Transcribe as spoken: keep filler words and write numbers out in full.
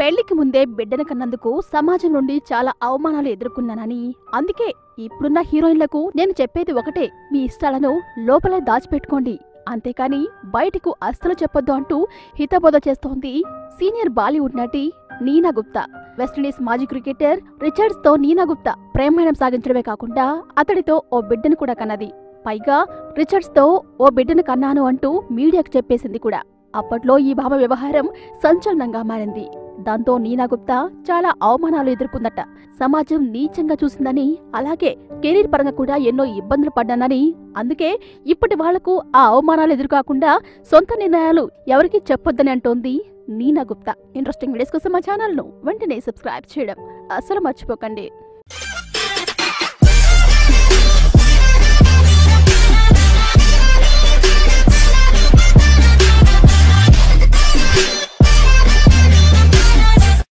పెళ్లికి ముందే బిడ్డను కన్నందుకు సమాజం నుండి చాలా అవమానాలు ఎదుర్కొన్నానని, అందుకే ఇప్పుడున్న హీరోయిన్లకు నేను చెప్పేది ఒకటే, మీ ఇష్టాలను లోపలే దాచిపెట్టుకోండి, అంతేకాని బయటకు అస్సలు చెప్పొద్దు అంటూ హితబోధ చేస్తోంది సీనియర్ బాలీవుడ్ నటి నీనా గుప్తా. వెస్టిండీస్ మాజీ క్రికెటర్ రిచర్డ్స్ తో నీనా గుప్తా ప్రేమాయణం సాగించడమే కాకుండా అతడితో ఓ బిడ్డను కూడా కన్నది. పైగా రిచర్డ్స్ తో ఓ బిడ్డను కన్నాను అంటూ మీడియాకు చెప్పేసింది కూడా. అప్పట్లో ఈ భామ వ్యవహారం సంచలనంగా మారింది. దాంతో నీనా గుప్తా చాలా అవమానాలు ఎదుర్కొందట. సమాజం నీచంగా చూసిందని, అలాగే కెరీర్ పరంగా కూడా ఎన్నో ఇబ్బందులు పడ్డానని, అందుకే ఇప్పటి వాళ్లకు ఆ అవమానాలు ఎదురుకాకుండా సొంత నిర్ణయాలు ఎవరికి చెప్పొద్దని అంటోంది నీనా గుప్తా. ఇంట్రెస్టింగ్ వీడియోస్ కోసం మా ఛానల్ ను వెంటనే సబ్స్క్రైబ్ చేయడం అస్సలు మర్చిపోకండి.